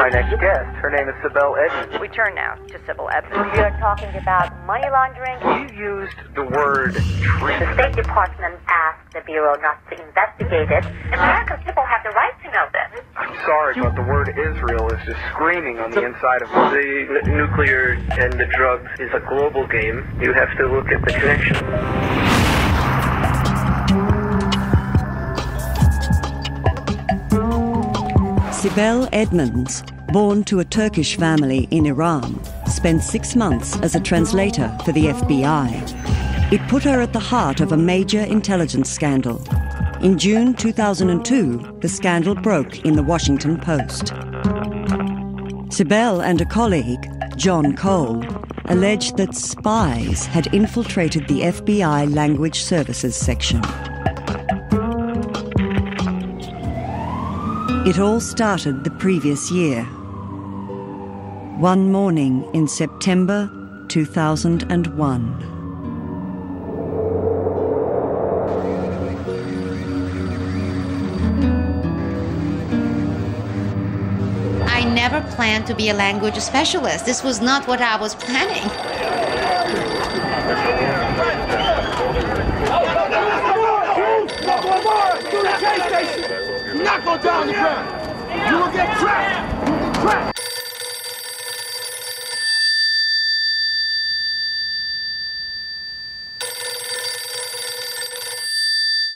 My next guest, her name is Sibel Edmonds. We turn now to Sibel Edmonds. We are talking about money laundering. You used the word treason. The State Department asked the Bureau not to investigate it. American people have the right to know this. I'm sorry, but the word Israel is just screaming on the inside of us. The nuclear and the drugs is a global game. You have to look at the connection. Sibel Edmonds, born to a Turkish family in Iran, spent 6 months as a translator for the FBI. It put her at the heart of a major intelligence scandal. In June 2002, the scandal broke in the Washington Post. Sibel and a colleague, John Cole, alleged that spies had infiltrated the FBI Language Services section. It all started the previous year. One morning in September 2001. I never planned to be a language specialist. This was not what I was planning. Not go down the ground. You will get trapped. You will get trapped.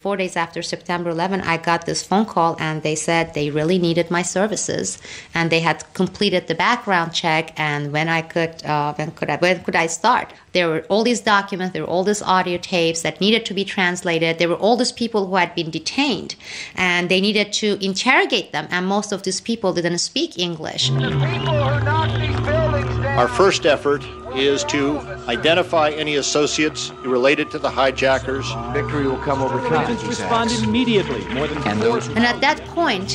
Four days after September 11, I got this phone call and they said they really needed my services and they had completed the background check and when could I start? There were all these documents, there were all these audio tapes that needed to be translated, there were all these people who had been detained and they needed to interrogate them and most of these people didn't speak English. The people who knocked these buildings down. Our first effort is to identify any associates related to the hijackers. Victory will come over time. Agents responded immediately. And at that point,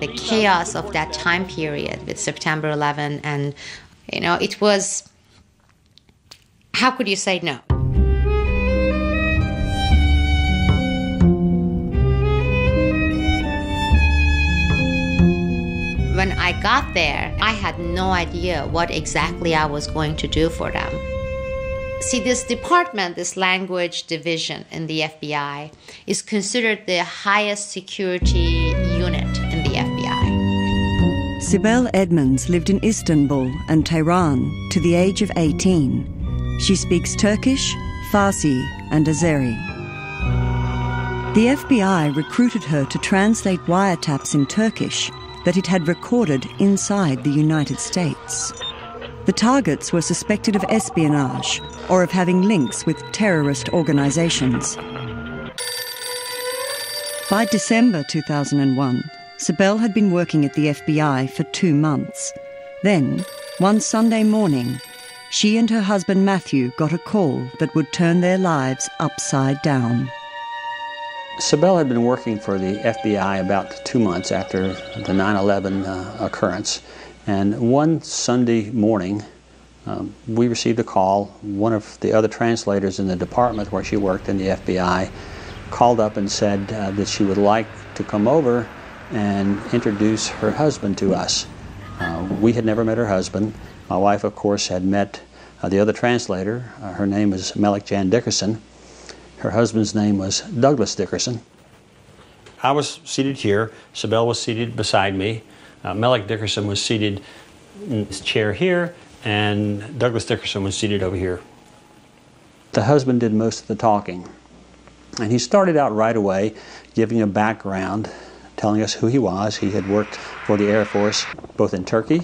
the chaos of that time period with September 11, and, you know, it was, how could you say no? When I got there, I had no idea what exactly I was going to do for them. See, this department, this language division in the FBI, is considered the highest security unit in the FBI. Sibel Edmonds lived in Istanbul and Tehran to the age of 18. She speaks Turkish, Farsi, and Azeri. The FBI recruited her to translate wiretaps in Turkish that it had recorded inside the United States. The targets were suspected of espionage or of having links with terrorist organizations. By December 2001, Sibel had been working at the FBI for 2 months. Then, one Sunday morning, she and her husband Matthew got a call that would turn their lives upside down. Sibel had been working for the FBI about 2 months after the 9/11 occurrence, and one Sunday morning we received a call. One of the other translators in the department where she worked in the FBI called up and said that she would like to come over and introduce her husband to us. We had never met her husband. My wife, of course, had met the other translator. Her name was Melek Jan Dickerson. Her husband's name was Douglas Dickerson. I was seated here. Sibel was seated beside me. Melek Dickerson was seated in his chair here, and Douglas Dickerson was seated over here. The husband did most of the talking, and he started out right away giving a background, telling us who he was. He had worked for the Air Force both in Turkey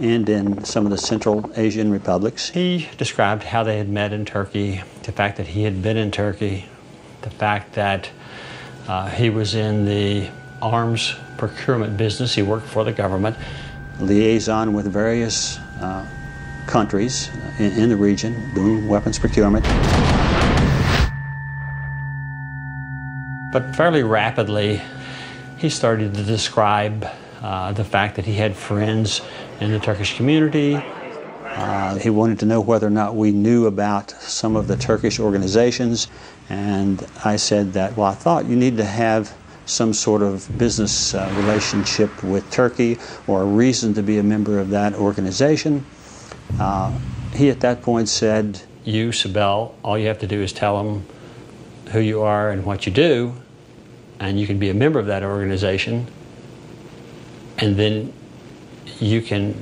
and in some of the Central Asian republics. He described how they had met in Turkey, the fact that he had been in Turkey, the fact that he was in the arms procurement business. He worked for the government. Liaison with various countries in the region, doing weapons procurement. But fairly rapidly, he started to describe the fact that he had friends in the Turkish community. He wanted to know whether or not we knew about some of the Turkish organizations, and I said that, well, I thought you need to have some sort of business relationship with Turkey or a reason to be a member of that organization. He at that point said, "You, Sibel, all you have to do is tell them who you are and what you do, and you can be a member of that organization, and then you can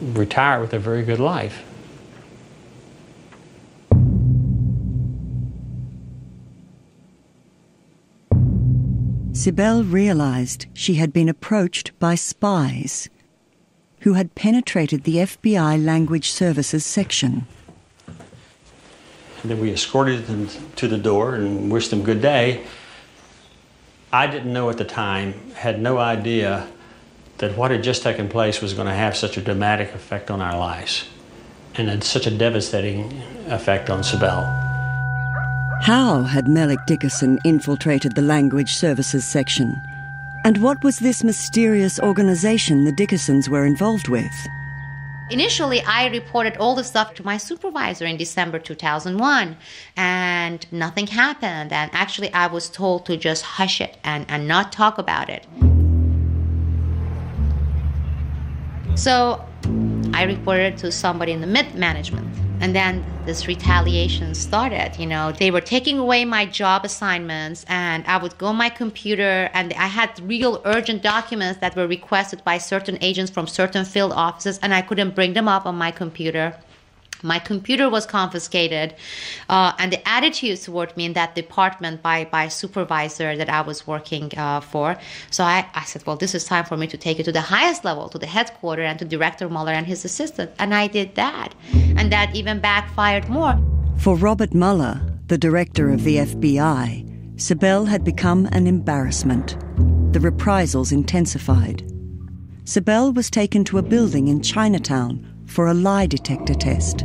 retire with a very good life." Sibel realized she had been approached by spies who had penetrated the FBI Language Services section. And then we escorted them to the door and wished them good day. I didn't know at the time, had no idea that what had just taken place was going to have such a dramatic effect on our lives and had such a devastating effect on Sibel. How had Melek Dickerson infiltrated the Language Services section? And what was this mysterious organization the Dickersons were involved with? Initially, I reported all the stuff to my supervisor in December 2001, and nothing happened. And actually, I was told to just hush it and not talk about it. So I reported to somebody in the mid-management. And then this retaliation started, you know. They were taking away my job assignments, and I would go on my computer, and I had real urgent documents that were requested by certain agents from certain field offices, and I couldn't bring them up on my computer. My computer was confiscated, and the attitudes toward me in that department by supervisor that I was working for. So I said, well, this is time for me to take it to the highest level, to the headquarters and to Director Mueller and his assistant. And I did that. And that even backfired more. For Robert Mueller, the director of the FBI, Sibel had become an embarrassment. The reprisals intensified. Sibel was taken to a building in Chinatown for a lie detector test.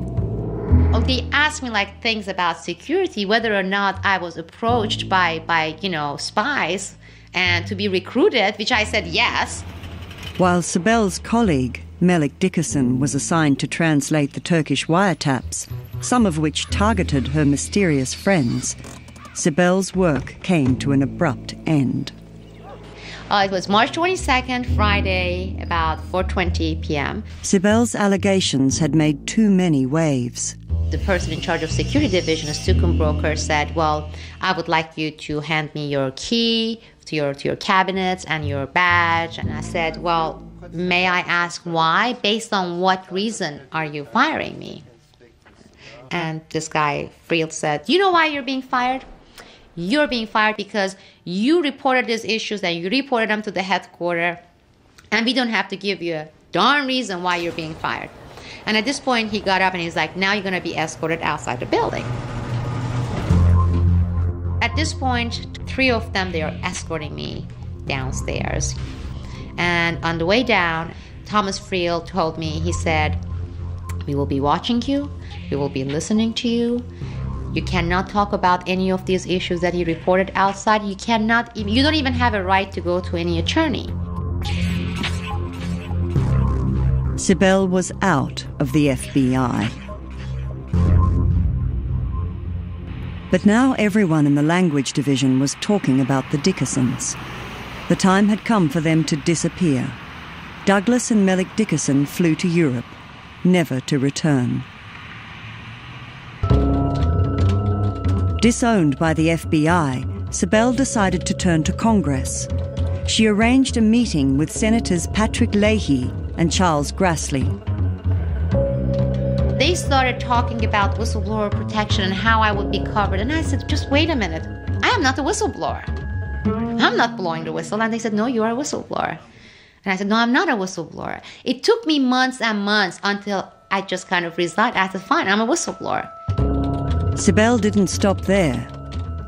Oh, they asked me like things about security, whether or not I was approached by you know, spies and to be recruited, which I said yes. While Sibel's colleague, Melek Dickerson, was assigned to translate the Turkish wiretaps, some of which targeted her mysterious friends, Sibel's work came to an abrupt end. It was March 22nd, Friday, about 4:20 p.m. Sibel's allegations had made too many waves. The person in charge of security division, a Stukum broker, said, well, I would like you to hand me your key to your cabinets and your badge. And I said, well, may I ask why? Based on what reason are you firing me? And this guy, Freel, said, you know why you're being fired? You're being fired because you reported these issues and you reported them to the headquarters, and we don't have to give you a darn reason why you're being fired. And at this point, he got up and he's like, now you're going to be escorted outside the building. At this point, three of them, they are escorting me downstairs. And on the way down, Thomas Freel told me, he said, we will be watching you, we will be listening to you. You cannot talk about any of these issues that he reported outside. You cannot, you don't even have a right to go to any attorney. Sibel was out of the FBI. But now everyone in the language division was talking about the Dickersons. The time had come for them to disappear. Douglas and Melek Dickerson flew to Europe, never to return. Disowned by the FBI, Sibel decided to turn to Congress. She arranged a meeting with Senators Patrick Leahy and Charles Grassley. They started talking about whistleblower protection and how I would be covered. And I said, just wait a minute. I am not a whistleblower. I'm not blowing the whistle. And they said, no, you are a whistleblower. And I said, no, I'm not a whistleblower. It took me months and months until I just kind of resigned. I said, fine, I'm a whistleblower. Sibel didn't stop there.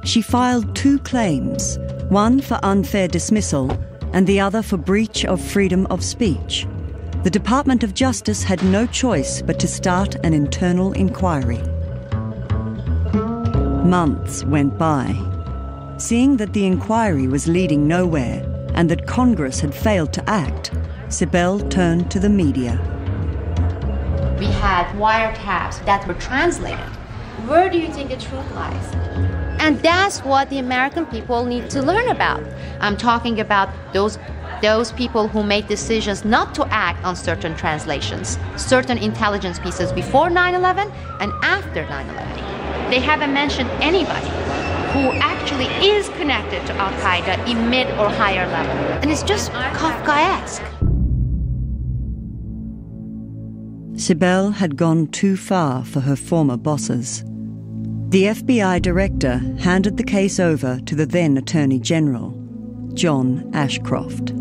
She filed two claims, one for unfair dismissal and the other for breach of freedom of speech. The Department of Justice had no choice but to start an internal inquiry. Months went by. Seeing that the inquiry was leading nowhere and that Congress had failed to act, Sibel turned to the media. We had wiretaps that were translated. Where do you think the truth lies? And that's what the American people need to learn about. I'm talking about those people who made decisions not to act on certain translations, certain intelligence pieces before 9/11 and after 9/11. They haven't mentioned anybody who actually is connected to al-Qaeda in mid or higher level. And it's just Kafkaesque. Sibel had gone too far for her former bosses. The FBI director handed the case over to the then Attorney General, John Ashcroft.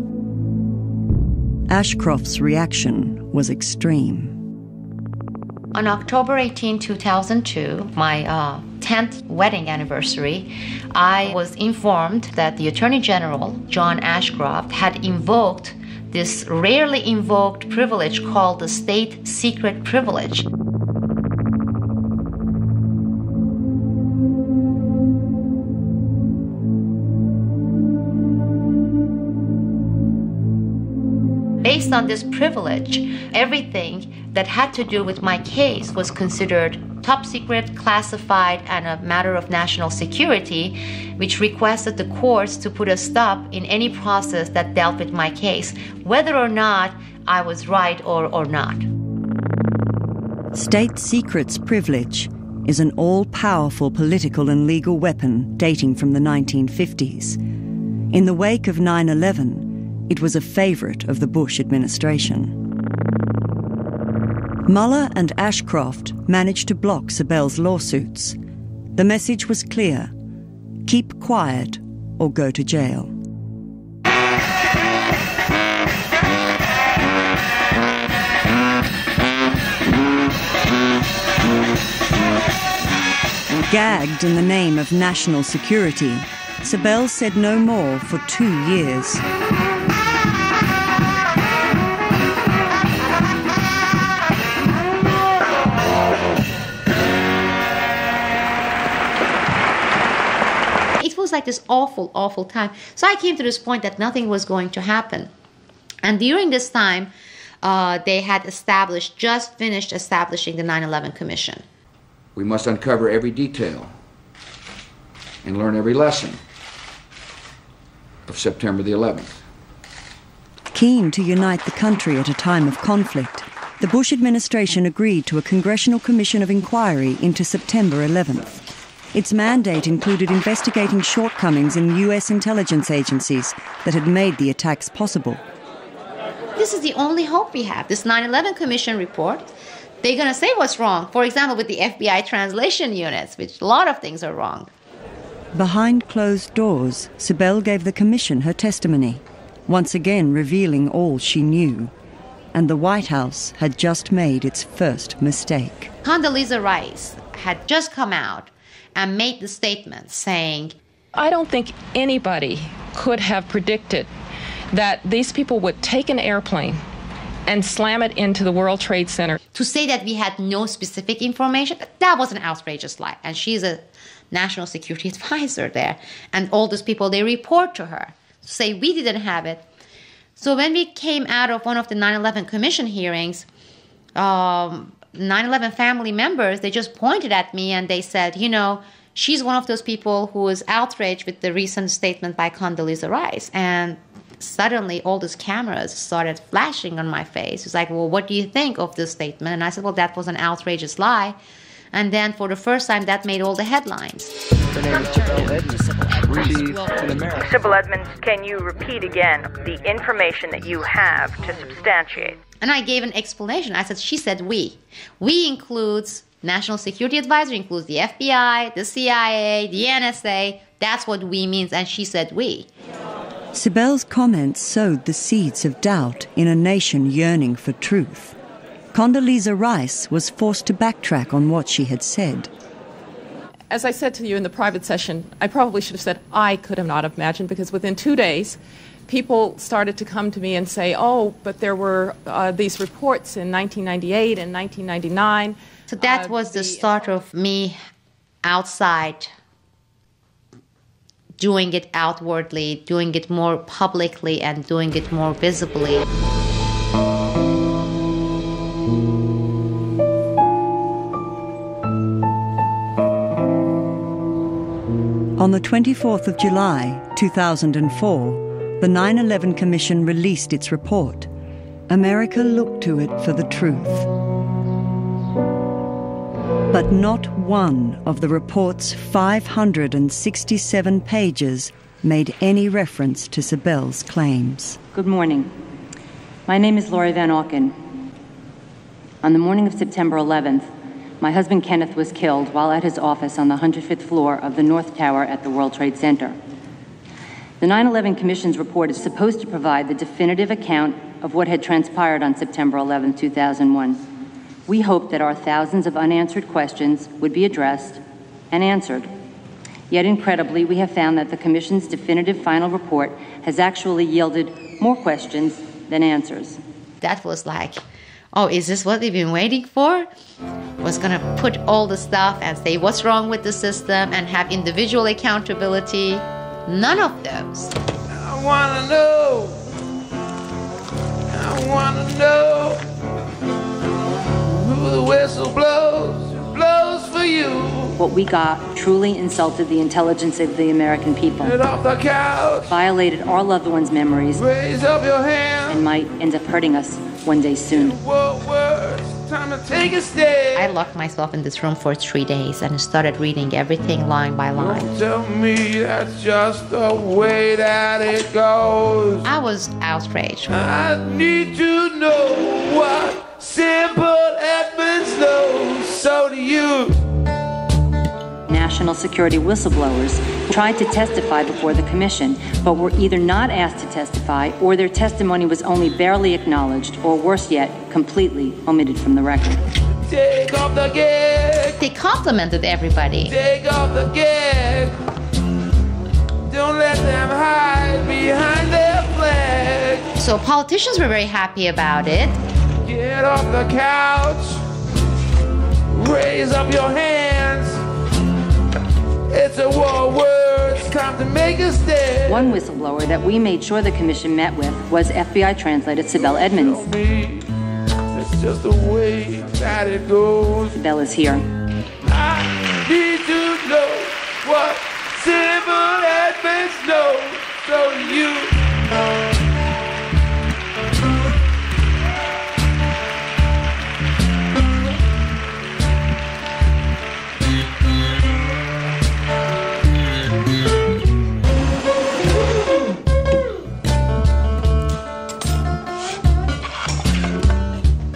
Ashcroft's reaction was extreme. On October 18, 2002, my 10th wedding anniversary, I was informed that the Attorney General, John Ashcroft, had invoked this rarely invoked privilege called the state secret privilege. Based on this privilege, everything that had to do with my case was considered top secret, classified, and a matter of national security, which requested the courts to put a stop in any process that dealt with my case, whether or not I was right or not. State secrets privilege is an all-powerful political and legal weapon dating from the 1950s. In the wake of 9/11, it was a favorite of the Bush administration. Mueller and Ashcroft managed to block Sibel's lawsuits. The message was clear: keep quiet or go to jail. Gagged in the name of national security, Sibel said no more for 2 years. Like this awful, awful time. So I came to this point that nothing was going to happen. And during this time, they had just finished establishing the 9/11 Commission. We must uncover every detail and learn every lesson of September the 11th. Keen to unite the country at a time of conflict, the Bush administration agreed to a Congressional Commission of Inquiry into September 11th. Its mandate included investigating shortcomings in U.S. intelligence agencies that had made the attacks possible. This is the only hope we have, this 9/11 Commission report. They're going to say what's wrong, for example, with the FBI translation units, which a lot of things are wrong. Behind closed doors, Sibel gave the Commission her testimony, once again revealing all she knew. And the White House had just made its first mistake. Condoleezza Rice had just come out and made the statement saying, I don't think anybody could have predicted that these people would take an airplane and slam it into the World Trade Center. To say that we had no specific information, that was an outrageous lie. And she's a national security advisor there. And all those people, they report to her, say we didn't have it. So when we came out of one of the 9/11 Commission hearings, 9/11 family members, they just pointed at me and they said, you know, she's one of those people who was outraged with the recent statement by Condoleezza Rice. And suddenly all these cameras started flashing on my face. It's like, well, what do you think of this statement? And I said, well, that was an outrageous lie. And then for the first time, that made all the headlines. Her name is Sibel Edmonds. Sibel Edmonds, can you repeat again the information that you have to substantiate? And I gave an explanation. I said, she said we. We includes National Security Advisor, includes the FBI, the CIA, the NSA. That's what we means, and she said we. Sibel's comments sowed the seeds of doubt in a nation yearning for truth. Condoleezza Rice was forced to backtrack on what she had said. As I said to you in the private session, I probably should have said I could have not imagined, because within 2 days, people started to come to me and say, oh, but there were these reports in 1998 and 1999. So that was the start of me outside, doing it outwardly, doing it more publicly, and doing it more visibly. On the 24th of July, 2004, the 9/11 Commission released its report. America looked to it for the truth. But not one of the report's 567 pages made any reference to Sibel's claims. Good morning. My name is Laurie Van Auken. On the morning of September 11th, my husband Kenneth was killed while at his office on the 105th floor of the North Tower at the World Trade Center. The 9/11 Commission's report is supposed to provide the definitive account of what had transpired on September 11, 2001. We hoped that our thousands of unanswered questions would be addressed and answered. Yet incredibly, we have found that the Commission's definitive final report has actually yielded more questions than answers. That was like, oh, is this what they've been waiting for? I was going to put all the stuff and say what's wrong with the system and have individual accountability. None of those. I want to know. I want to know. The whistle blows for you. What we got truly insulted the intelligence of the American people. Get off the couch. Violated our loved ones' memories. Raise up your hand. And might end up hurting us one day soon. Time to take a stand. I locked myself in this room for 3 days and started reading everything line by line. Don't tell me that's just the way that it goes. I was outraged. I need to know what Sibel Edmonds knows, so do you. National Security Whistleblowers tried to testify before the Commission, but were either not asked to testify, or their testimony was only barely acknowledged, or worse yet, completely omitted from the record. Take off the gag. They complimented everybody. Take off the gag. Don't let them hide behind their flag. So politicians were very happy about it. Get off the couch, raise up your hands. It's a war of words, time to make a stand. One whistleblower that we made sure the Commission met with was FBI translator Sibel Edmonds. It's just the way that it goes. Sibel is here. I need to know what Sibel Edmonds knows, so you know.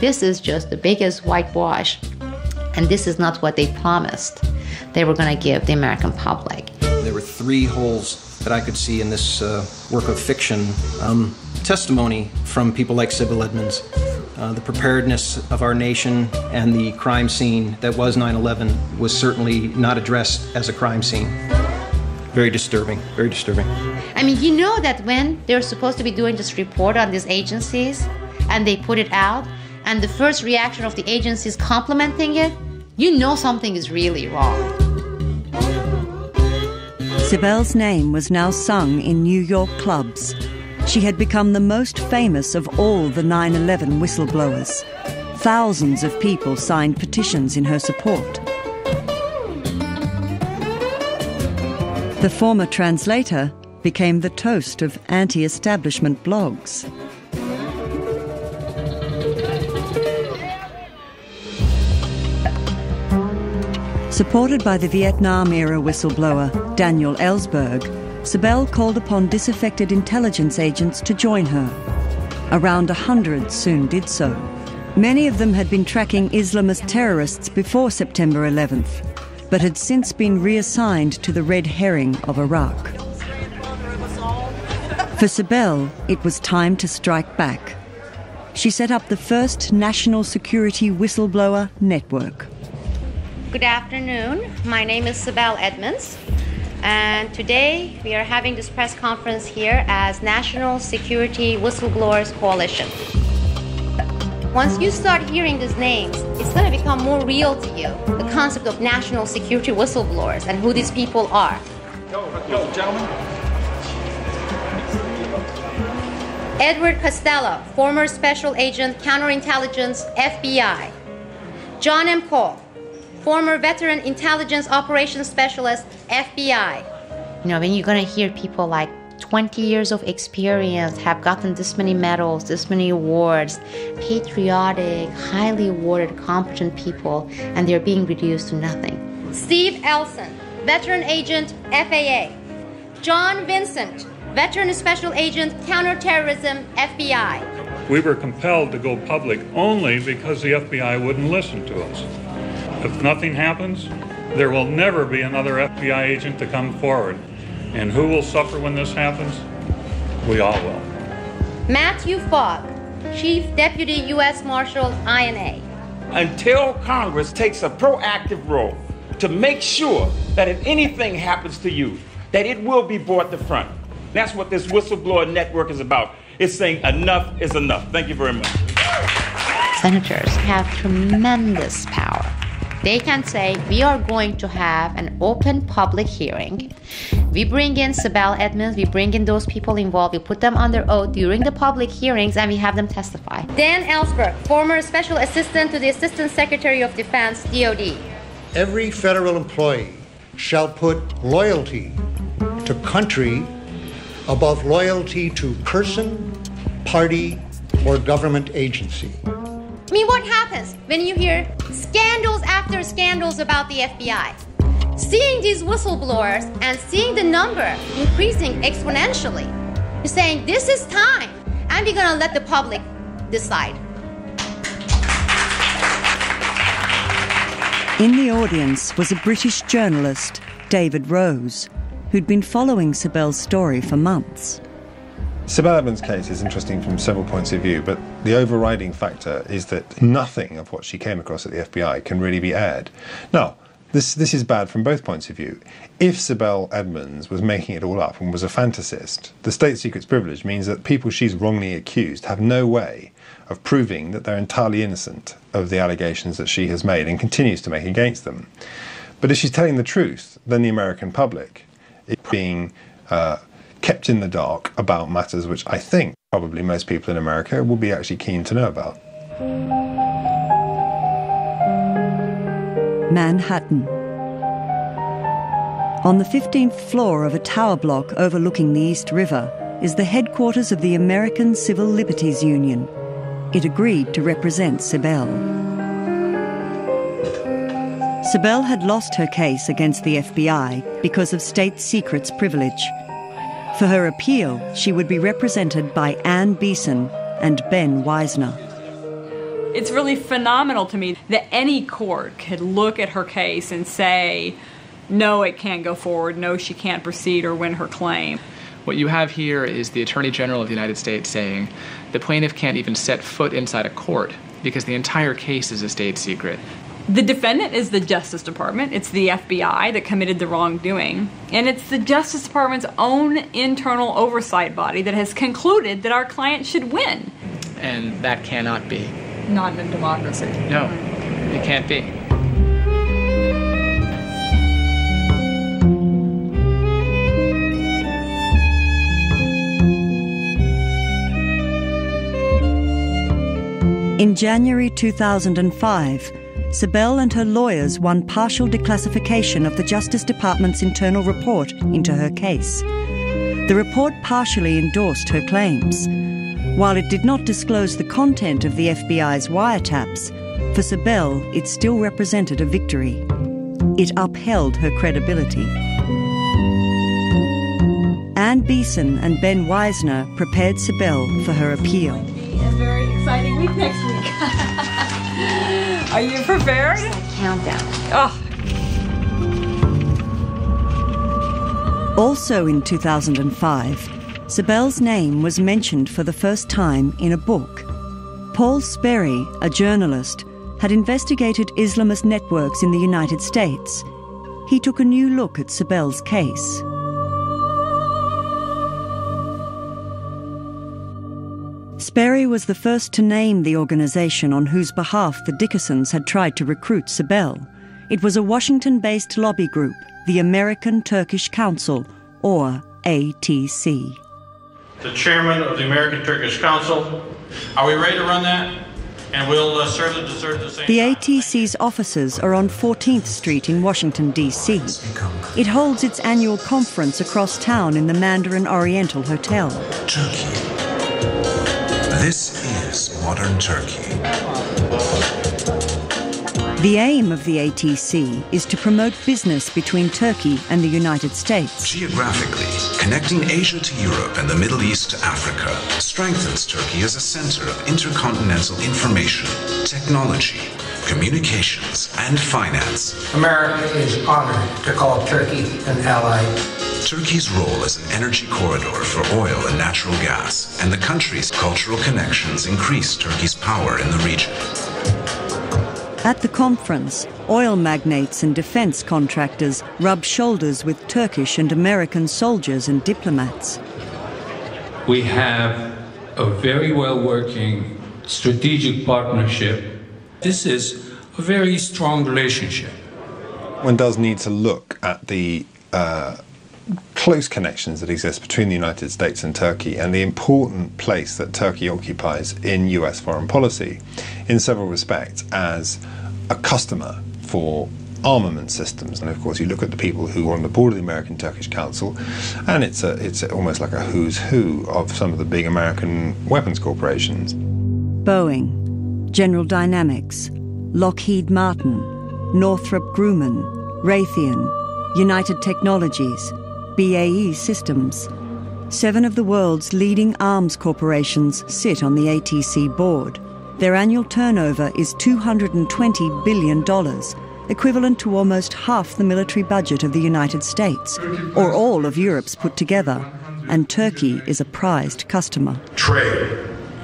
This is just the biggest whitewash, and this is not what they promised they were going to give the American public. There were three holes that I could see in this work of fiction. Testimony from people like Sibel Edmonds, the preparedness of our nation and the crime scene that was 9/11 was certainly not addressed as a crime scene. Very disturbing, very disturbing. I mean, you know that when they're supposed to be doing this report on these agencies and they put it out, and the first reaction of the agencies complimenting it, you know something is really wrong. Sibel's name was now sung in New York clubs. She had become the most famous of all the 9/11 whistleblowers. Thousands of people signed petitions in her support. The former translator became the toast of anti-establishment blogs. Supported by the Vietnam-era whistleblower Daniel Ellsberg, Sibel called upon disaffected intelligence agents to join her. Around 100 soon did so. Many of them had been tracking Islamist terrorists before September 11th, but had since been reassigned to the Red Herring of Iraq. For Sibel, it was time to strike back. She set up the first National Security Whistleblower Network. Good afternoon. My name is Sibel Edmonds, and today we are having this press conference here as National Security Whistleblowers Coalition. Once you start hearing these names, it's going to become more real to you, the concept of National Security Whistleblowers and who these people are. Go, gentlemen. Edward Costello, former Special Agent, Counterintelligence, FBI. John M. Cole, former veteran intelligence operations specialist, FBI. You know, when you're going to hear people like 20 years of experience, have gotten this many medals, this many awards, patriotic, highly awarded, competent people, and they're being reduced to nothing. Steve Elson, Veteran Agent, FAA. John Vincent, Veteran Special Agent, Counterterrorism, FBI. We were compelled to go public only because the FBI wouldn't listen to us. If nothing happens, there will never be another FBI agent to come forward. And who will suffer when this happens? We all will. Matthew Fogg, Chief Deputy U.S. Marshal, INA. Until Congress takes a proactive role to make sure that if anything happens to you, that it will be brought to front. That's what this whistleblower network is about. It's saying enough is enough. Thank you very much. Senators have tremendous power. They can say, we are going to have an open public hearing. We bring in Sibel Edmonds, we bring in those people involved, we put them under oath during the public hearings, and we have them testify. Dan Ellsberg, former Special Assistant to the Assistant Secretary of Defense, DOD. Every federal employee shall put loyalty to country above loyalty to person, party, or government agency. I mean, what happens when you hear scandals after scandals about the FBI? Seeing these whistleblowers and seeing the number increasing exponentially, you're saying this is time, and we're going to let the public decide. In the audience was a British journalist, David Rose, who'd been following Sibel's story for months. Sibel Edmonds' case is interesting from several points of view, but the overriding factor is that nothing of what she came across at the FBI can really be aired. Now, this is bad from both points of view. If Sibel Edmonds was making it all up and was a fantasist, the state secret's privilege means that people she's wrongly accused have no way of proving that they're entirely innocent of the allegations that she has made and continues to make against them. But if she's telling the truth, then the American public is being kept in the dark about matters which I think probably most people in America will be actually keen to know about. Manhattan. On the 15th floor of a tower block overlooking the East River is the headquarters of the American Civil Liberties Union. It agreed to represent Sibel. Sibel had lost her case against the FBI because of state secrets privilege. For her appeal, she would be represented by Ann Beeson and Ben Weisner. It's really phenomenal to me that any court could look at her case and say, no, it can't go forward, no, she can't proceed or win her claim. What you have here is the Attorney General of the United States saying the plaintiff can't even set foot inside a court because the entire case is a state secret. The defendant is the Justice Department, it's the FBI that committed the wrongdoing, and it's the Justice Department's own internal oversight body that has concluded that our client should win. And that cannot be. Not in a democracy. No, it can't be. In January 2005, Sibel and her lawyers won partial declassification of the Justice Department's internal report into her case. The report partially endorsed her claims. While it did not disclose the content of the FBI's wiretaps, for Sibel it still represented a victory. It upheld her credibility. Ann Beeson and Ben Weisner prepared Sibel for her appeal. It's going to be a very exciting week next week. Are you prepared? Countdown. Oh. Also in 2005, Sibel's name was mentioned for the first time in a book. Paul Sperry, a journalist, had investigated Islamist networks in the United States. He took a new look at Sibel's case. Sperry was the first to name the organization on whose behalf the Dickersons had tried to recruit Sibel. It was a Washington-based lobby group, the American Turkish Council, or ATC. The chairman of the American Turkish Council, are we ready to run that? and we'll serve the same. The ATC's offices are on 14th Street in Washington, D.C. It holds its annual conference across town in the Mandarin Oriental Hotel. Turkey. This is modern Turkey. The aim of the ATC is to promote business between Turkey and the United States. Geographically, connecting Asia to Europe and the Middle East to Africa strengthens Turkey as a center of intercontinental information, technology, communications, and finance. America is honored to call Turkey an ally. Turkey's role as an energy corridor for oil and natural gas, and the country's cultural connections increase Turkey's power in the region. At the conference, oil magnates and defense contractors rub shoulders with Turkish and American soldiers and diplomats. We have a very well-working strategic partnership. This is a very strong relationship. One does need to look at the close connections that exist between the United States and Turkey and the important place that Turkey occupies in US foreign policy in several respects as a customer for armament systems. And of course you look at the people who are on the board of the American Turkish Council, and it's almost like a who's who of some of the big American weapons corporations. Boeing, General Dynamics, Lockheed Martin, Northrop Grumman, Raytheon, United Technologies, BAE Systems. 7 of the world's leading arms corporations sit on the ATC board. Their annual turnover is $220 billion, equivalent to almost half the military budget of the United States, or all of Europe's put together, and Turkey is a prized customer. Trade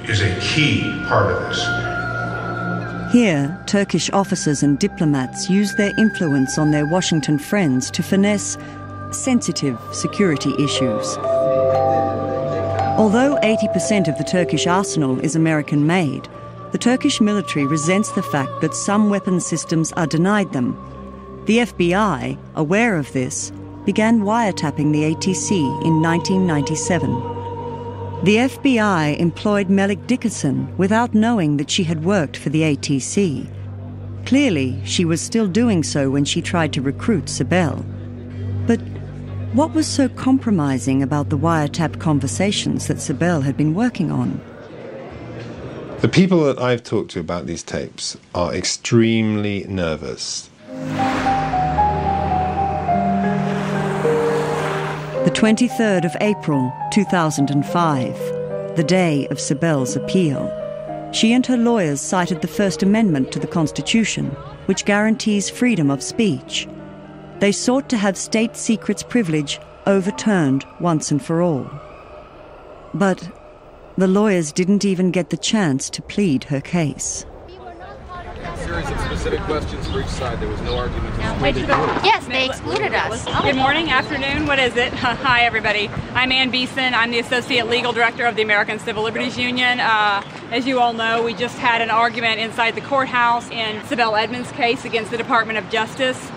is a key part of this. Here, Turkish officers and diplomats use their influence on their Washington friends to finesse sensitive security issues. Although 80% of the Turkish arsenal is American-made, the Turkish military resents the fact that some weapon systems are denied them. The FBI, aware of this, began wiretapping the ATC in 1997. The FBI employed Melek Dickerson without knowing that she had worked for the ATC. Clearly, she was still doing so when she tried to recruit Sibel. But what was so compromising about the wiretap conversations that Sibel had been working on? The people that I've talked to about these tapes are extremely nervous. The 23rd of April, 2005, the day of Sibel's appeal. She and her lawyers cited the First Amendment to the Constitution, which guarantees freedom of speech. They sought to have state secrets privilege overturned once and for all. But the lawyers didn't even get the chance to plead her case. A series of specific questions for each side. There was no argument. Yes, they excluded us. Good morning, afternoon, what is it? Hi, everybody. I'm Ann Beeson. I'm the Associate Legal Director of the American Civil Liberties Union. As you all know, we just had an argument inside the courthouse in Sibel Edmonds' case against the Department of Justice.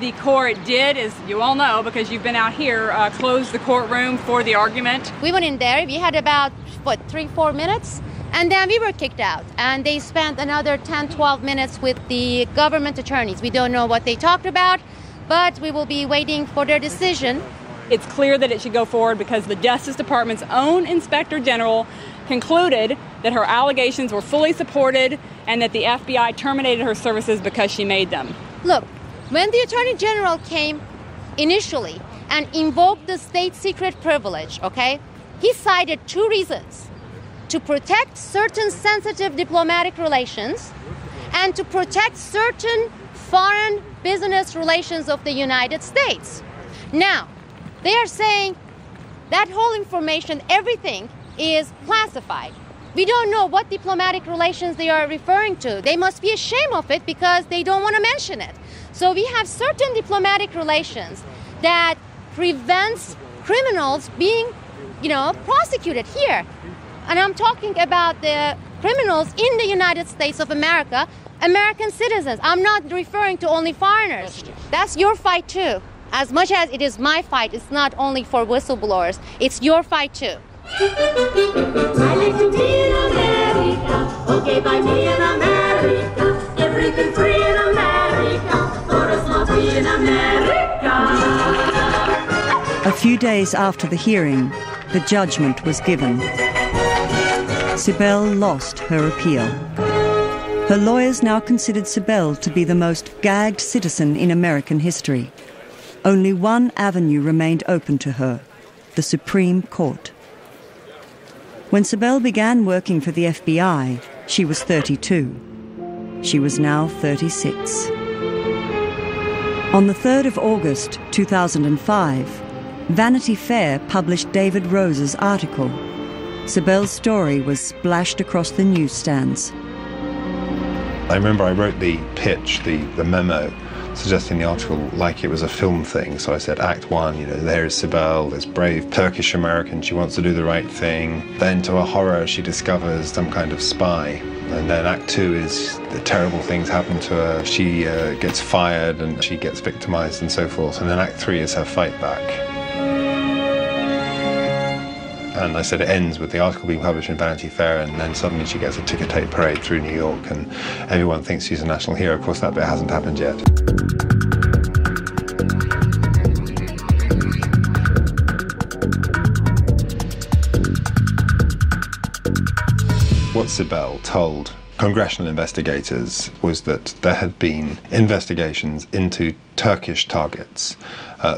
The court did, as you all know, because you've been out here, close the courtroom for the argument. We went in there, we had about, what, 3-4 minutes, and then we were kicked out. And they spent another 10-12 minutes with the government attorneys. We don't know what they talked about, but we will be waiting for their decision. It's clear that it should go forward because the Justice Department's own Inspector General concluded that her allegations were fully supported and that the FBI terminated her services because she made them. Look. When the Attorney General came initially and invoked the state secret privilege, okay, he cited 2 reasons: to protect certain sensitive diplomatic relations and to protect certain foreign business relations of the United States. Now, they are saying that whole information, everything, is classified. We don't know what diplomatic relations they are referring to. They must be ashamed of it because they don't want to mention it. So we have certain diplomatic relations that prevents criminals being, prosecuted here. And I'm talking about the criminals in the United States of America, American citizens. I'm not referring to only foreigners. That's your fight too. As much as it is my fight, it's not only for whistleblowers. It's your fight too. I live in America, okay, by 2 days after the hearing, the judgment was given. Sibel lost her appeal. Her lawyers now considered Sibel to be the most gagged citizen in American history. Only one avenue remained open to her, the Supreme Court. When Sibel began working for the FBI, she was 32. She was now 36. On the 3rd of August, 2005, Vanity Fair published David Rose's article. Sibel's story was splashed across the newsstands. I remember I wrote the pitch, the memo, suggesting the article like it was a film thing. So I said, Act One, you know, there is Sibel, this brave Turkish American, she wants to do the right thing. Then to her horror, she discovers some kind of spy. And then Act Two is the terrible things happen to her. She gets fired and she gets victimized and so forth. And then Act Three is her fight back. And I said it ends with the article being published in Vanity Fair, and then suddenly she gets a ticker tape parade through New York and everyone thinks she's a national hero. Of course, that bit hasn't happened yet. What Sibel told congressional investigators was that there had been investigations into Turkish targets.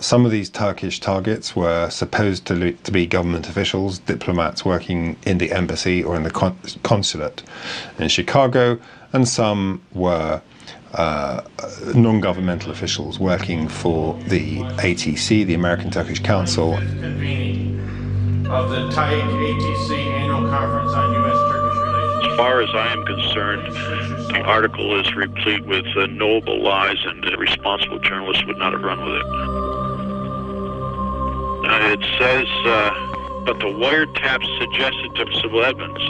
Some of these Turkish targets were supposed to be government officials, diplomats working in the embassy or in the consulate in Chicago, and some were non-governmental officials working for the ATC, the American Turkish Council. Of the TAIC ATC annual conference on U.S. Turkey. As far as I am concerned, the article is replete with knowable lies, and a responsible journalist would not have run with it. It says, but the wiretaps suggested to Sibel Edmonds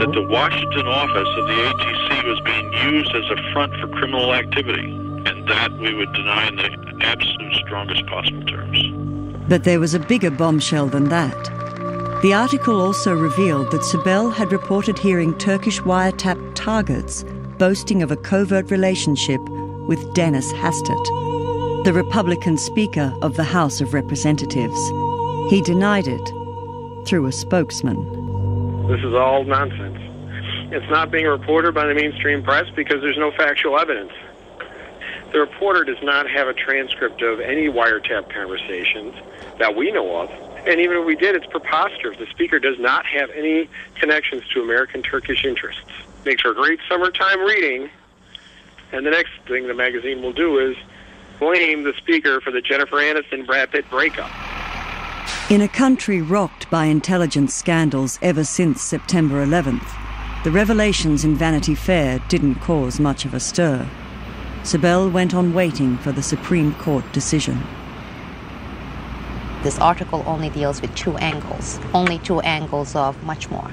that the Washington office of the ATC was being used as a front for criminal activity, and that we would deny in the absolute strongest possible terms. But there was a bigger bombshell than that. The article also revealed that Sibel had reported hearing Turkish wiretap targets boasting of a covert relationship with Dennis Hastert, the Republican Speaker of the House of Representatives. He denied it through a spokesman. This is all nonsense. It's not being reported by the mainstream press because there's no factual evidence. The reporter does not have a transcript of any wiretap conversations that we know of. And even if we did, it's preposterous. The speaker does not have any connections to American Turkish interests. Makes for great summertime reading. And the next thing the magazine will do is blame the speaker for the Jennifer Aniston-Brad Pitt breakup. In a country rocked by intelligence scandals ever since September 11th, the revelations in Vanity Fair didn't cause much of a stir. Sibel went on waiting for the Supreme Court decision. This article only deals with two angles of much more.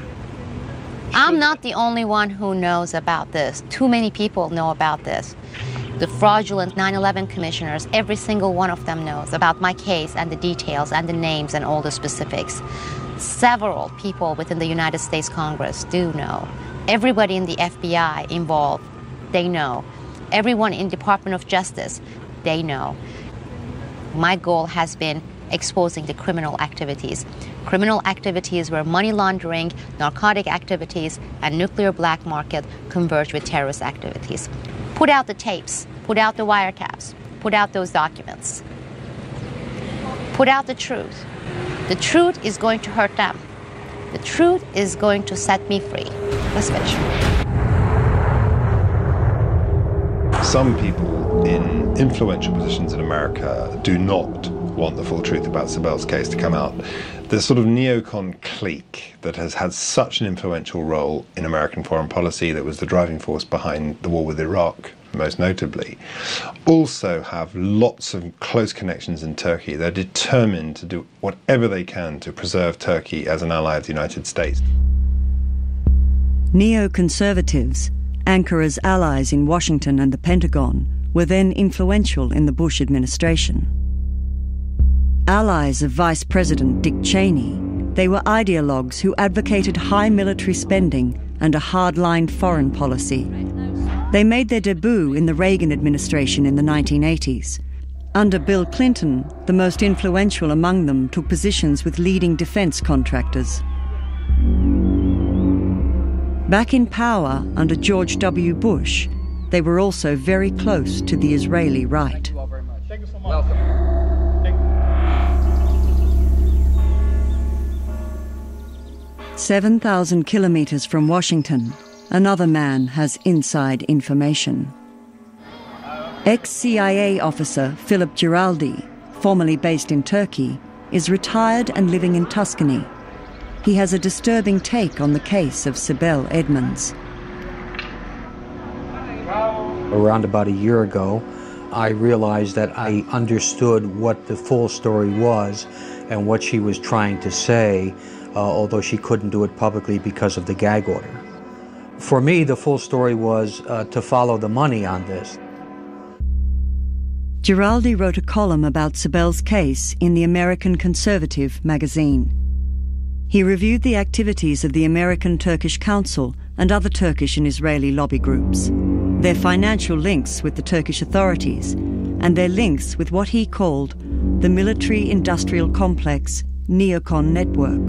I'm not the only one who knows about this. Too many people know about this. The fraudulent 9/11 commissioners, every single one of them knows about my case and the details and the names and all the specifics. Several people within the United States Congress do know. Everybody in the FBI involved, they know. Everyone in Department of Justice, they know. My goal has been exposing the criminal activities where money laundering, narcotic activities, and nuclear black market converge with terrorist activities. Put out the tapes, put out the wiretaps, put out those documents. Put out the truth. The truth is going to hurt them. The truth is going to set me free. Let's switch. Some people in influential positions in America do not want the full truth about Sibel's case to come out. The sort of neocon clique that has had such an influential role in American foreign policy, that was the driving force behind the war with Iraq, most notably, also have lots of close connections in Turkey. They're determined to do whatever they can to preserve Turkey as an ally of the United States. Neoconservatives, Ankara's allies in Washington and the Pentagon, were then influential in the Bush administration. Allies of Vice President Dick Cheney, they were ideologues who advocated high military spending and a hardline foreign policy. They made their debut in the Reagan administration in the 1980s, Under Bill Clinton, the most influential among them took positions with leading defense contractors. Back in power under George W. Bush, they were also very close to the Israeli right. Thank you all very much. Thank you so much. Welcome. Thank you. 7,000 kilometers from Washington, another man has inside information. Ex-CIA officer Philip Giraldi, formerly based in Turkey, is retired and living in Tuscany. He has a disturbing take on the case of Sibel Edmonds. Around about a year ago, I realized that I understood what the full story was and what she was trying to say, although she couldn't do it publicly because of the gag order. For me, the full story was to follow the money on this. Giraldi wrote a column about Sibel's case in the American Conservative magazine. He reviewed the activities of the American Turkish Council and other Turkish and Israeli lobby groups, their financial links with the Turkish authorities, and their links with what he called the military-industrial complex neocon network.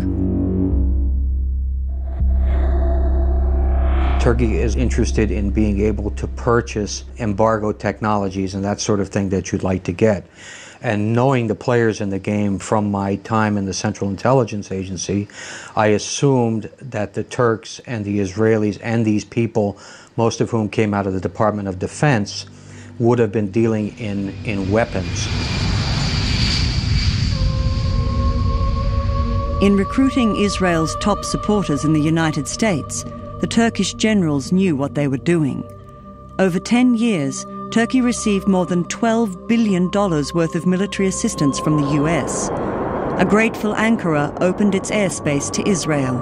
Turkey is interested in being able to purchase embargo technologies and that sort of thing that you'd like to get. And knowing the players in the game from my time in the Central Intelligence Agency, I assumed that the Turks and the Israelis and these people, most of whom came out of the Department of Defense, would have been dealing in weapons. In recruiting Israel's top supporters in the United States, the Turkish generals knew what they were doing. Over 10 years, Turkey received more than $12 billion worth of military assistance from the US. A grateful Ankara opened its airspace to Israel.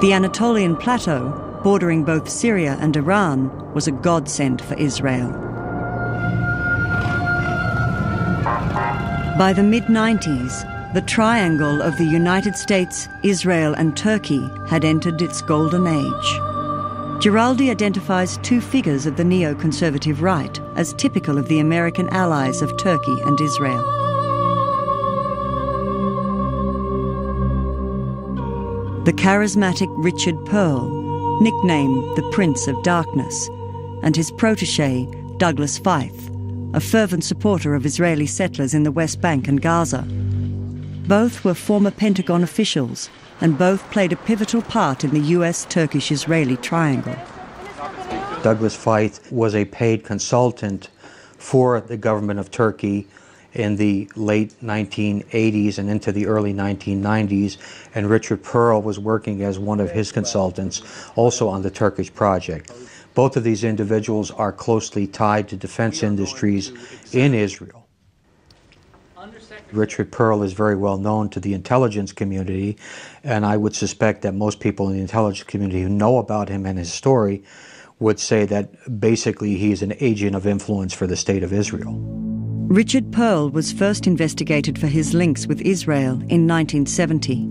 The Anatolian plateau, bordering both Syria and Iran, was a godsend for Israel. By the mid-90s, the triangle of the United States, Israel and Turkey had entered its golden age. Giraldi identifies two figures of the neoconservative right as typical of the American allies of Turkey and Israel. The charismatic Richard Perle, nicknamed the Prince of Darkness, and his protege, Douglas Feith, a fervent supporter of Israeli settlers in the West Bank and Gaza. Both were former Pentagon officials, and both played a pivotal part in the US-Turkish-Israeli triangle. Douglas Feith was a paid consultant for the government of Turkey in the late 1980s and into the early 1990s, and Richard Perle was working as one of his consultants, also on the Turkish project. Both of these individuals are closely tied to defense industries in Israel. Richard Perle is very well known to the intelligence community, and I would suspect that most people in the intelligence community who know about him and his story would say that basically he is an agent of influence for the state of Israel. Richard Perle was first investigated for his links with Israel in 1970.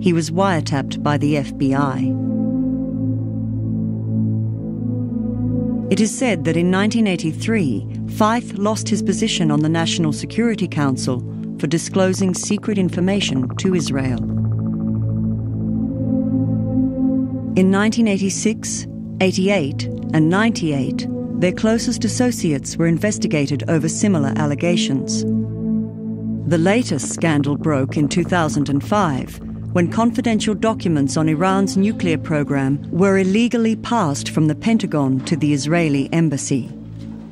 He was wiretapped by the FBI. It is said that in 1983, Feith lost his position on the National Security Council for disclosing secret information to Israel. In 1986, 88, and 98, their closest associates were investigated over similar allegations. The latest scandal broke in 2005, when confidential documents on Iran's nuclear program were illegally passed from the Pentagon to the Israeli embassy.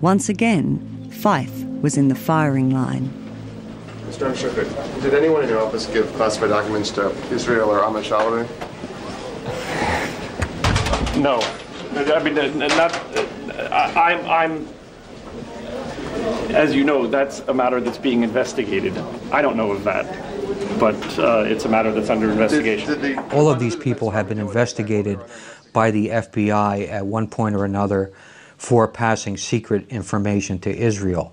Once again, Feith was in the firing line. Mr. Ashcroft, did anyone in your office give classified documents to Israel or Ahmed Shalaby? No. I mean, not. I'm. As you know, that's a matter that's being investigated. I don't know of that, but it's a matter that's under investigation. All of these people have been investigated by the FBI at one point or another for passing secret information to Israel.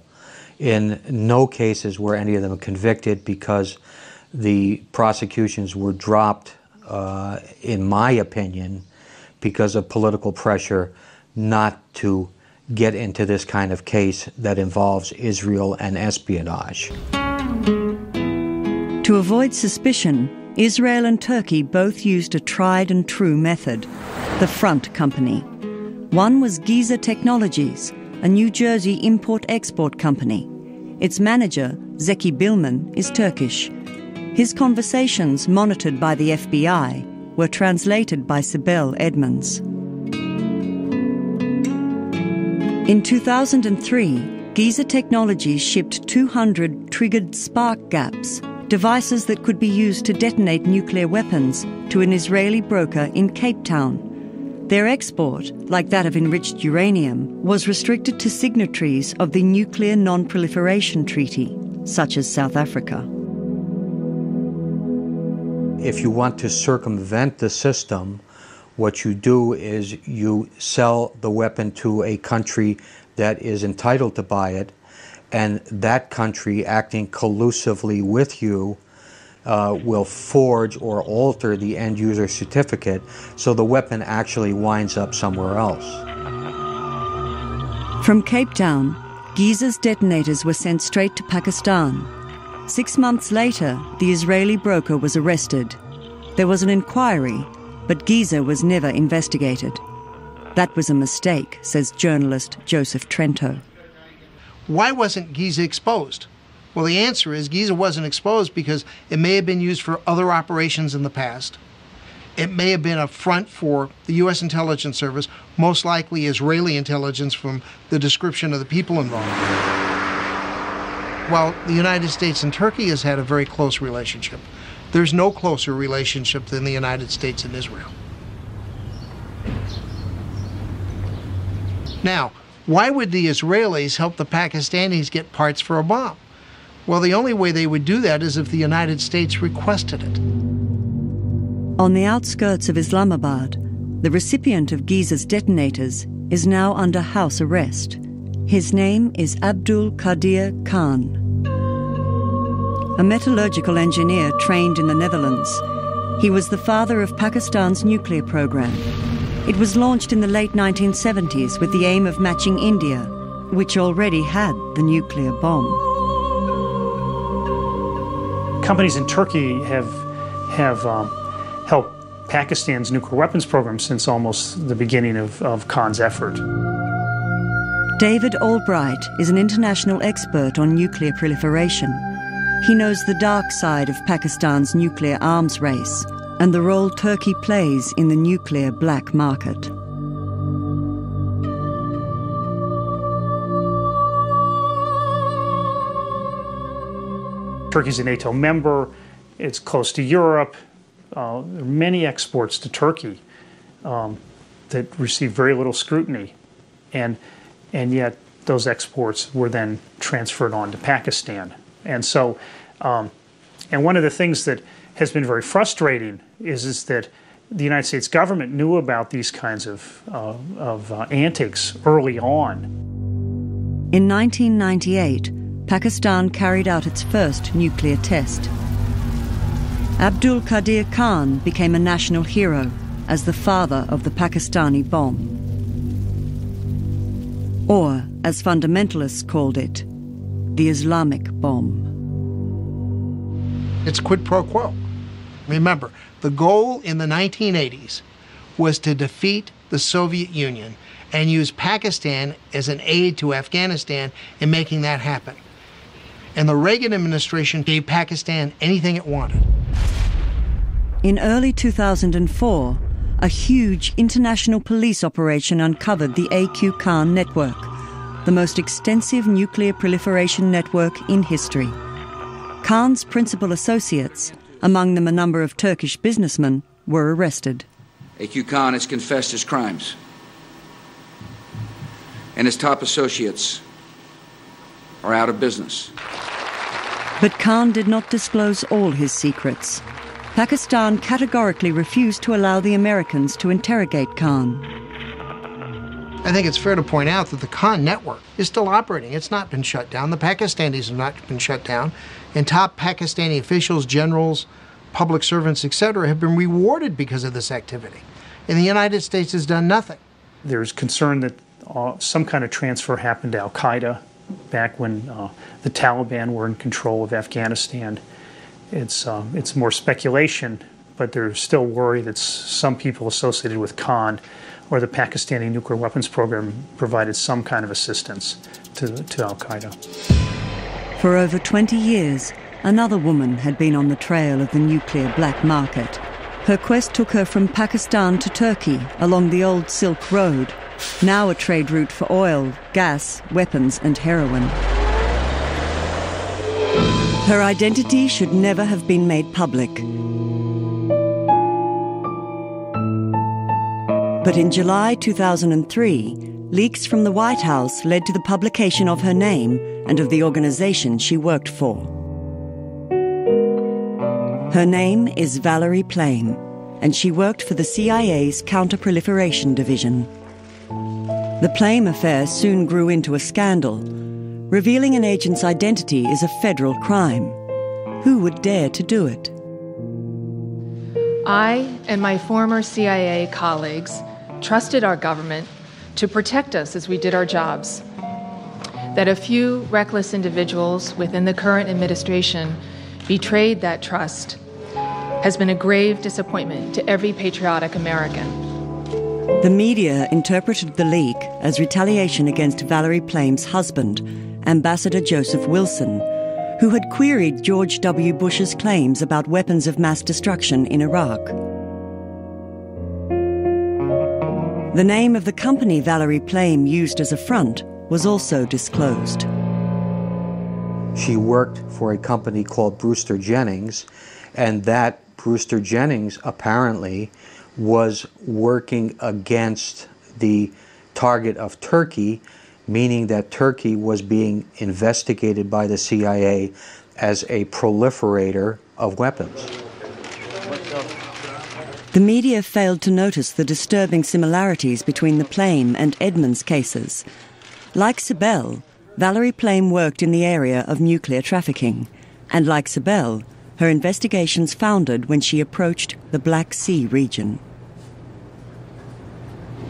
In no cases were any of them convicted because the prosecutions were dropped, in my opinion, because of political pressure not to get into this kind of case that involves Israel and espionage. To avoid suspicion, Israel and Turkey both used a tried and true method, the front company. One was Giza Technologies, a New Jersey import-export company. Its manager, Zeki Bilman, is Turkish. His conversations, monitored by the FBI, were translated by Sibel Edmonds. In 2003, Giza Technologies shipped 200 triggered spark gaps, devices that could be used to detonate nuclear weapons, to an Israeli broker in Cape Town. Their export, like that of enriched uranium, was restricted to signatories of the Nuclear Non-Proliferation Treaty, such as South Africa. If you want to circumvent the system, what you do is you sell the weapon to a country that is entitled to buy it, and that country, acting collusively with you, will forge or alter the end user certificate, so the weapon actually winds up somewhere else. From Cape Town, Giza's detonators were sent straight to Pakistan. 6 months later, the Israeli broker was arrested. There was an inquiry, but Giza was never investigated. That was a mistake, says journalist Joseph Trento. Why wasn't Giza exposed? Well, the answer is Giza wasn't exposed because it may have been used for other operations in the past. It may have been a front for the U.S. intelligence service, most likely Israeli intelligence from the description of the people involved. While the United States and Turkey has had a very close relationship, there's no closer relationship than the United States and Israel. Now, why would the Israelis help the Pakistanis get parts for a bomb? Well, the only way they would do that is if the United States requested it. On the outskirts of Islamabad, the recipient of Giza's detonators is now under house arrest. His name is Abdul Qadeer Khan, a metallurgical engineer trained in the Netherlands. He was the father of Pakistan's nuclear program. It was launched in the late 1970s with the aim of matching India, which already had the nuclear bomb. Companies in Turkey have helped Pakistan's nuclear weapons program since almost the beginning of Khan's effort. David Albright is an international expert on nuclear proliferation. He knows the dark side of Pakistan's nuclear arms race and the role Turkey plays in the nuclear black market. Turkey's a NATO member, it's close to Europe. There are many exports to Turkey that receive very little scrutiny, and yet those exports were then transferred on to Pakistan. And so, and one of the things that has been very frustrating is that the United States government knew about these kinds of antics early on. In 1998, Pakistan carried out its first nuclear test. Abdul Qadeer Khan became a national hero as the father of the Pakistani bomb, or, as fundamentalists called it, the Islamic bomb. It's quid pro quo. Remember, the goal in the 1980s was to defeat the Soviet Union and use Pakistan as an aid to Afghanistan in making that happen. And the Reagan administration gave Pakistan anything it wanted. In early 2004, a huge international police operation uncovered the AQ Khan network, the most extensive nuclear proliferation network in history. Khan's principal associates, among them a number of Turkish businessmen, were arrested. AQ Khan has confessed his crimes, and his top associates are out of business. But Khan did not disclose all his secrets. Pakistan categorically refused to allow the Americans to interrogate Khan. I think it's fair to point out that the Khan network is still operating. It's not been shut down. The Pakistanis have not been shut down. And top Pakistani officials, generals, public servants, etc., have been rewarded because of this activity. And the United States has done nothing. There's concern that some kind of transfer happened to Al-Qaeda back when the Taliban were in control of Afghanistan. It's more speculation, but there's still worry that some people associated with Khan or the Pakistani nuclear weapons program provided some kind of assistance to Al-Qaeda. For over 20 years, another woman had been on the trail of the nuclear black market. Her quest took her from Pakistan to Turkey along the old Silk Road, now a trade route for oil, gas, weapons and heroin. Her identity should never have been made public. But in July 2003, leaks from the White House led to the publication of her name and of the organization she worked for. Her name is Valerie Plame, and she worked for the CIA's Counter-Proliferation Division. The Plame affair soon grew into a scandal. Revealing an agent's identity is a federal crime. Who would dare to do it? I and my former CIA colleagues trusted our government to protect us as we did our jobs. That a few reckless individuals within the current administration betrayed that trust has been a grave disappointment to every patriotic American. The media interpreted the leak as retaliation against Valerie Plame's husband, Ambassador Joseph Wilson, who had queried George W. Bush's claims about weapons of mass destruction in Iraq. The name of the company Valerie Plame used as a front was also disclosed. She worked for a company called Brewster Jennings, and that Brewster Jennings apparently was working against the target of Turkey, meaning that Turkey was being investigated by the CIA as a proliferator of weapons. The media failed to notice the disturbing similarities between the Plame and Edmonds cases. Like Sibel, Valerie Plame worked in the area of nuclear trafficking, and like Sibel, her investigations foundered when she approached the Black Sea region.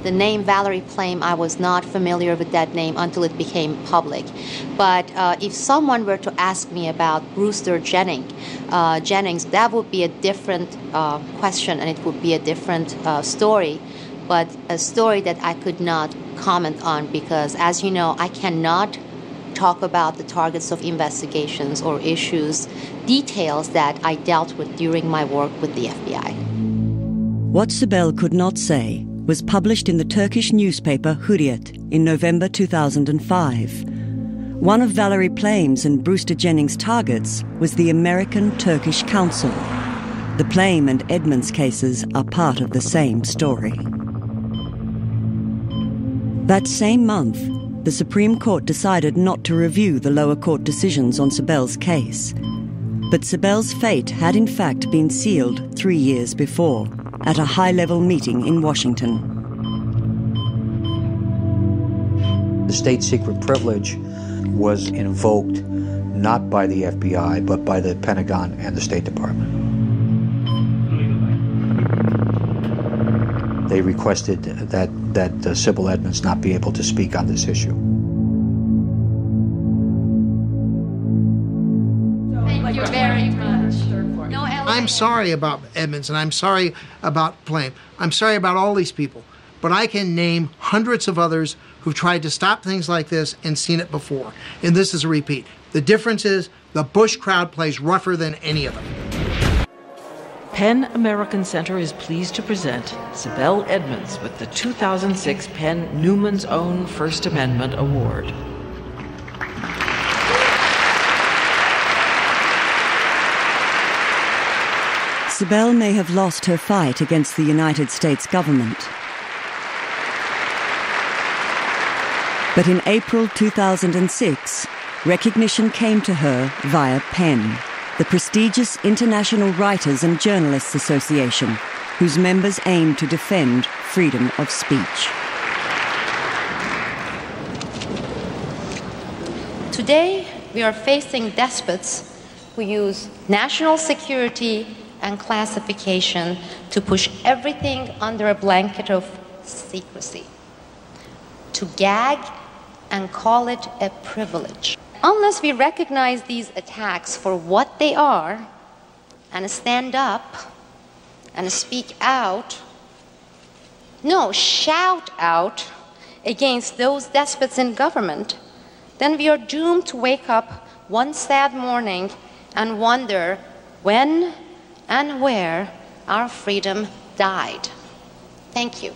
The name Valerie Plame, I was not familiar with that name until it became public. But if someone were to ask me about Brewster Jennings, that would be a different question, and it would be a different story, but a story that I could not comment on because, as you know, I cannot talk about the targets of investigations or issues, details that I dealt with during my work with the FBI. What Sibel could not say was published in the Turkish newspaper Hürriyet in November 2005. One of Valerie Plame's and Brewster Jennings' targets was the American Turkish Council. The Plame and Edmonds cases are part of the same story. That same month, the Supreme Court decided not to review the lower court decisions on Sibel's case. But Sibel's fate had in fact been sealed 3 years before, at a high-level meeting in Washington. The state secret privilege was invoked not by the FBI, but by the Pentagon and the State Department. They requested that Sibel Edmonds not be able to speak on this issue. I'm sorry about Edmonds, and I'm sorry about Plame. I'm sorry about all these people, but I can name hundreds of others who've tried to stop things like this and seen it before. And this is a repeat. The difference is the Bush crowd plays rougher than any of them. Penn American Center is pleased to present Sibel Edmonds with the 2006 Penn Newman's Own First Amendment Award. Sibel may have lost her fight against the United States government. But in April 2006, recognition came to her via PEN, the prestigious International Writers and Journalists Association, whose members aim to defend freedom of speech. Today, we are facing despots who use national security and classification to push everything under a blanket of secrecy. to gag and call it a privilege. Unless we recognize these attacks for what they are and stand up and speak out, no, shout out against those despots in government, then we are doomed to wake up one sad morning and wonder when and where our freedom died. Thank you.